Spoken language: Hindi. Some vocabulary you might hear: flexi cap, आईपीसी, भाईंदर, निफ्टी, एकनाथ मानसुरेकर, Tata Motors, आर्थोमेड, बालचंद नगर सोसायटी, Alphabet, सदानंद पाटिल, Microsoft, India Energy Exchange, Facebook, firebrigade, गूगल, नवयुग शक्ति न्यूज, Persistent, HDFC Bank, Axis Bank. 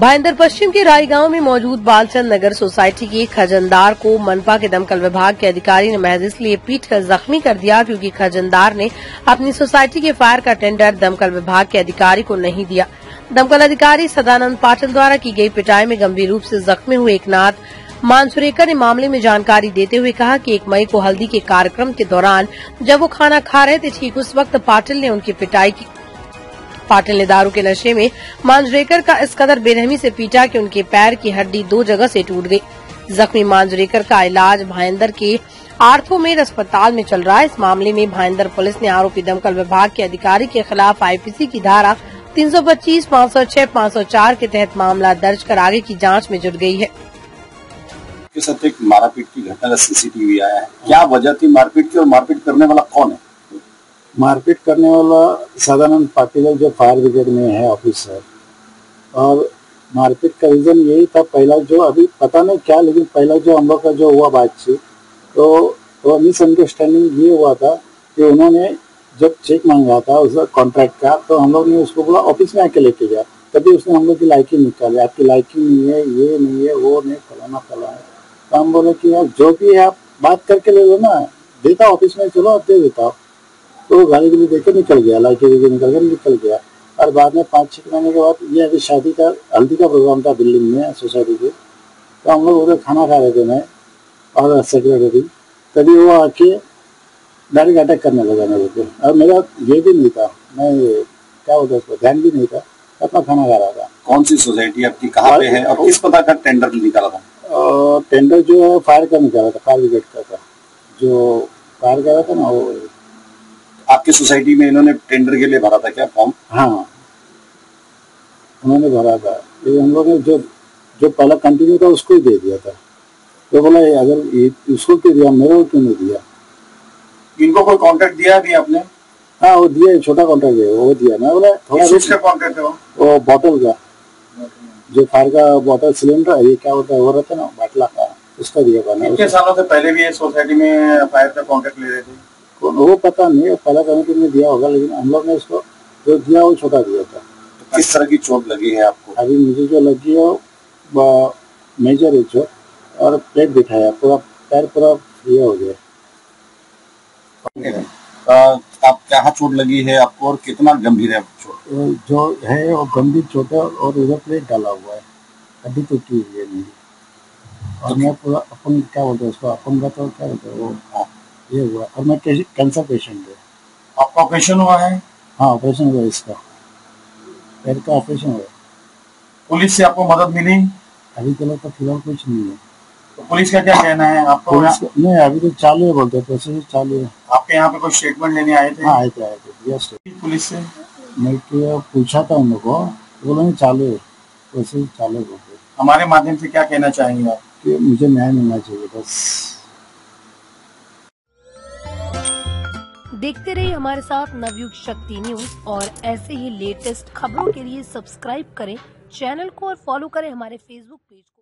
भाईंदर पश्चिम के रायगांव में मौजूद बालचंद नगर सोसायटी के खजनदार को मनपा के दमकल विभाग के अधिकारी ने महज इसलिए पीटकर जख्मी कर दिया क्योंकि खजनदार ने अपनी सोसायटी के फायर का टेंडर दमकल विभाग के अधिकारी को नहीं दिया। दमकल अधिकारी सदानंद पाटिल द्वारा की गई पिटाई में गंभीर रूप से जख्मी हुए एकनाथ मानसुरेकर ने मामले में जानकारी देते हुए कहा कि 1 मई को हल्दी के कार्यक्रम के दौरान जब वो खाना खा रहे थे ठीक उस वक्त पाटिल ने उनकी पिटाई की। पाटिल ने दारू के नशे में मांजरेकर का इस कदर बेरहमी से पीटा कि उनके पैर की हड्डी 2 जगह से टूट गई। जख्मी मांजरेकर का इलाज भाईंदर के आर्थोमेड अस्पताल में चल रहा है। इस मामले में भाईंदर पुलिस ने आरोपी दमकल विभाग के अधिकारी के खिलाफ आईपीसी की धारा 325, 506, 504 के तहत मामला दर्ज कर आगे की जाँच में जुट गयी है। के साथ एक मारपीट की घटना का सीसीटीवी आया है, क्या वजह थी मारपीट की और मारपीट करने वाला कौन है? मारपीट करने वाला सदानंद पाटिल जो फायर ब्रिगेड में है ऑफिसर, और मारपीट का रीजन यही था पहला जो अभी पता नहीं क्या, लेकिन पहला जो हम लोग का जो हुआ बातचीत तो मिसअंडरस्टैंडिंग ये हुआ था कि उन्होंने जब चेक मांगा था उसका कॉन्ट्रैक्ट का, तो हम लोग ने उसको बोला ऑफिस में आके लेके गया, तभी उसने हम लोग की लाइकिंग निकाली, आपकी लाइकिंग नहीं है, ये नहीं है, वो नहीं, फलाना फलाना। तो हम बोले कि यार जो भी है आप बात करके ले लो ना, देता ऑफिस में चलो आप दे देता हो। तो गाली गुली देकर निकल गया, लाइके देकर निकल गया। और बाद में 5-6 महीने के बाद ये अभी शादी का हल्दी का प्रोग्राम था बिल्डिंग में सोसाइटी के, तो हम लोग उधर खाना खा रहे थे मैं और सेक्रेटरी, तभी वो आके डायरेक्ट अटैक करने लगा मेरे को, और मेरा ये भी नहीं था, मैं क्या बोलता उसको ध्यान भी नहीं था, अपना खाना खा रहा था। कौन सी सोसाइटी आपकी, कहाँ पे है और किस पता का टेंडर निकाला था? टेंडर जो है फायर का निकाला था, फायर ब्रिगेड का था, जो फायर करा था ना वो आपकी सोसाइटी में इन्होंने टेंडर के लिए भरा था क्या फॉर्म? हाँ उन्होंने भरा था, लेकिन हम लोग ने जो पहला कंटिन्यू था उसको ही दे दिया था। तो बोला अगर उसको क्यों दिया, मेरे को क्यों नहीं दिया? इनको कोई कॉन्ट्रैक्ट दिया भी आपने? हाँ वो दिया, छोटा कॉन्ट्रैक्ट दिया, वो दिया। मैं बोला थोड़ा कॉन्ट्रैक्ट है वो बॉटल का, जो फायर का बोतल सिलेंडर है, ये क्या होता है वो रहता है ना बाटला का, उसका दिया बना। कितने सालों से पहले भी ये सोसाइटी में फायर का कॉन्ट्रैक्ट ले रहे थे? वो पता नहीं, पहला कमेटी ने दिया होगा, लेकिन हम लोग ने उसको जो दिया वो छोटा दिया था। तो किस तरह की चोट लगी है आपको? अभी मुझे जो लगी है मेजर है चोट, और पेट दिखाया, पूरा पैर पूरा ये हो गया। आप कहाँ चोट लगी है आपको और कितना गंभीर है चोट? जो है वो गंभीर चोट है, और उधर प्लेट डाला हुआ है, हड्डी तो टूट गई मेरी, और मैं पूरा अपन क्या बोलते हैं उसको, अपन का तो क्या बोलते हैं वो ये हुआ, और मैं कैंसर पेशेंट है। आपका ऑपरेशन हुआ है? हाँ ऑपरेशन हुआ, इसका पैर का ऑपरेशन हुआ। पुलिस से आपको मदद मिली? अभी तक तो फिलहाल कुछ नहीं है। तो पुलिस का क्या कहना है आपको? नहीं अभी तो चालू है, बोलते प्रोसेस चालू है। आपके यहाँ पे कोई स्टेटमेंट लेने आए थे? हाँ आए थे यस। पुलिस से मैं पूछा था उन लोगों को, बोला नहीं चालू है, प्रोसेस चालू है। हमारे माध्यम से क्या कहना चाहेंगे आप? कि मुझे न्याय मिलना चाहिए बस। देखते रहिए हमारे साथ नवयुग शक्ति न्यूज, और ऐसे ही लेटेस्ट खबरों के लिए सब्सक्राइब करें चैनल को और फॉलो करें हमारे फेसबुक पेज को।